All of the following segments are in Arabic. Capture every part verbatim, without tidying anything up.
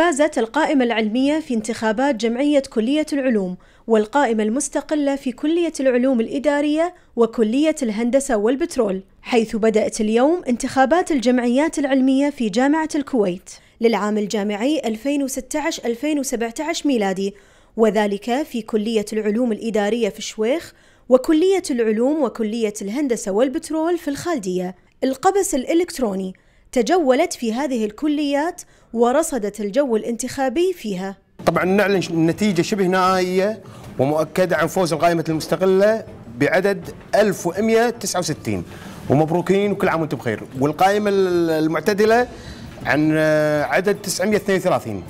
فازت القائمة العلمية في انتخابات جمعية كلية العلوم والقائمة المستقلة في كلية العلوم الإدارية وكلية الهندسة والبترول، حيث بدأت اليوم انتخابات الجمعيات العلمية في جامعة الكويت للعام الجامعي ألفين وستة عشر ألفين وسبعة عشر ميلادي، وذلك في كلية العلوم الإدارية في الشويخ وكلية العلوم وكلية الهندسة والبترول في الخالدية. القبس الإلكتروني تجولت في هذه الكليات ورصدت الجو الانتخابي فيها. طبعا نعلن النتيجة شبه نهائية ومؤكدة عن فوز القائمة المستقلة بعدد ألف ومئة وتسعة وستين، ومبروكين وكل عام وانتم بخير، والقائمة المعتدلة عن عدد تسعمئة واثنين وثلاثين.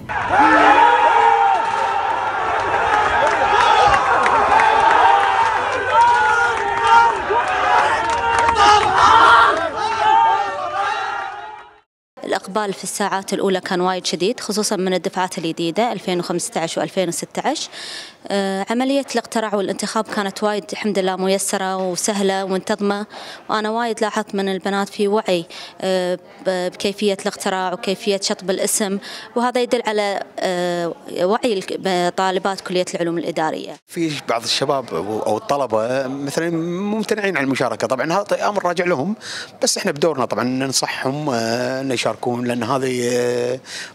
الإقبال في الساعات الأولى كان وايد شديد، خصوصا من الدفعات الجديدة ألفين وخمسة عشر وألفين وستة عشر. عملية الاقتراع والانتخاب كانت وايد الحمد لله ميسرة وسهلة ومنتظمة، وأنا وايد لاحظت من البنات في وعي بكيفية الاقتراع وكيفية شطب الاسم، وهذا يدل على وعي طالبات كلية العلوم الإدارية. في بعض الشباب أو الطلبة مثلا ممتنعين عن المشاركة، طبعا هذا أمر راجع لهم، بس احنا بدورنا طبعا ننصحهم أن يشاركون، لأن هذه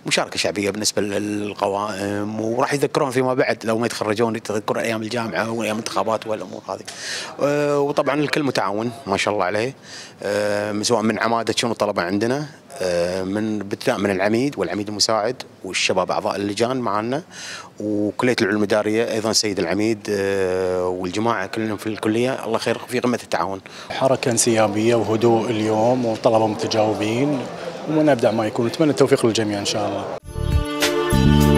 مشاركة شعبية بالنسبة للقوائم، وراح يذكرون فيما بعد لو ما يتخرجون يتذكر ايام الجامعه وايام الانتخابات والامور هذه. أه وطبعا الكل متعاون ما شاء الله عليه، أه سواء من عماده شنو الطلبه عندنا، أه من ابتداء من العميد والعميد المساعد والشباب اعضاء اللجان معنا، وكليه العلوم الاداريه ايضا سيد العميد أه والجماعه كلهم في الكليه الله خير في قمه التعاون. حركه انسيابيه وهدوء اليوم والطلبه متجاوبين، ومن ابدع ما يكون. اتمنى التوفيق للجميع ان شاء الله.